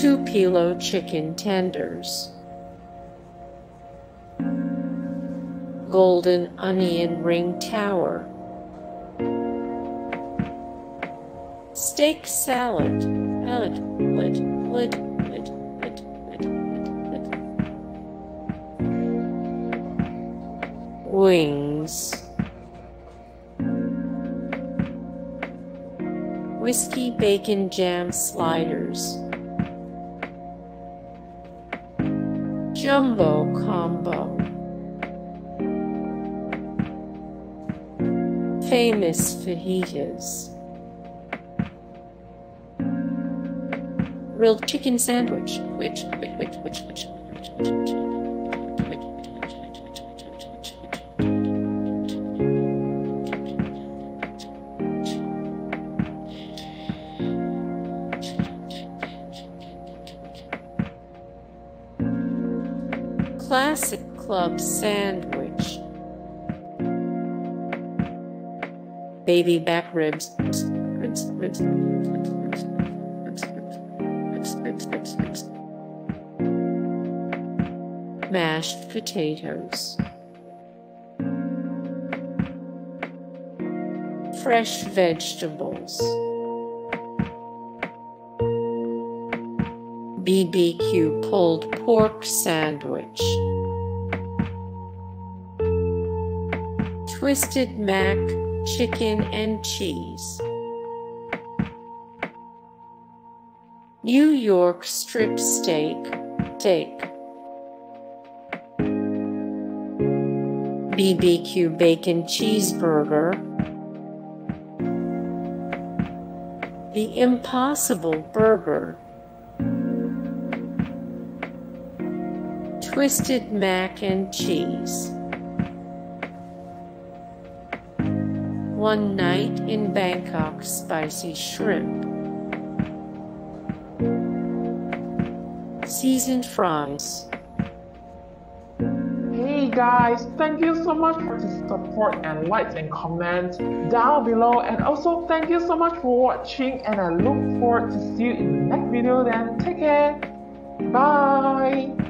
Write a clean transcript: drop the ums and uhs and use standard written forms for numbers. Tupelo Chicken Tenders, Golden Onion Ring Tower, Steak Salad, Wings, Whiskey Bacon Jam Sliders, Jumbo Combo, Famous Fajitas, Grilled Chicken Sandwich, Classic Club Sandwich, Baby Back Ribs, Mashed Potatoes, Fresh Vegetables, BBQ Pulled Pork Sandwich, Twisted Mac, Chicken and Cheese, New York Strip Steak, BBQ Bacon Cheeseburger, The Impossible Burger, Twisted Mac and Cheese, One Night in Bangkok Spicy Shrimp, Seasoned Fries. Hey guys, thank you so much for the support and likes and comments down below, and also thank you so much for watching, and I look forward to see you in the next video. Then take care, bye.